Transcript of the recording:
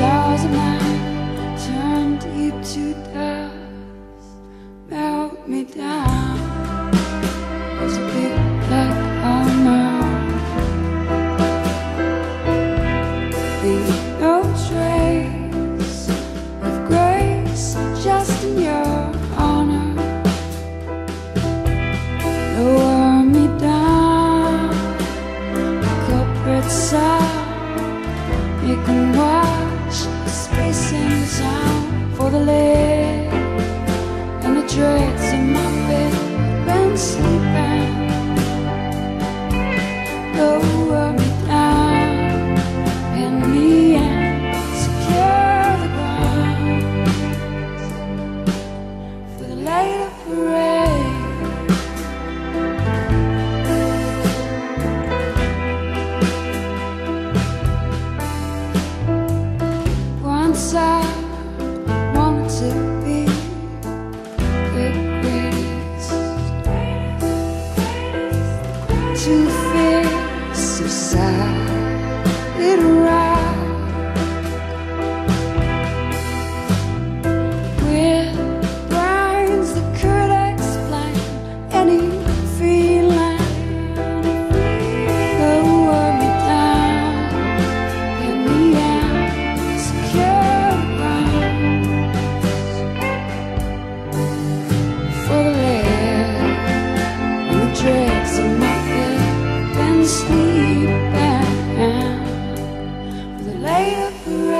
stars of mine turned you to dust, melt me down. It's a big black armor, leave no trace of grace, just in your honor. Lower me down, the culprit's out. You can watch the space and sound for the lead and the dreads in my bed. I've been sleeping. Lower me down, pin me and secure the ground for the light of parade. I want to be the greatest, to face of solid rock, where burns the Codex blind, any feline. Lower me down, in the end, secure. Sleep and for the light of the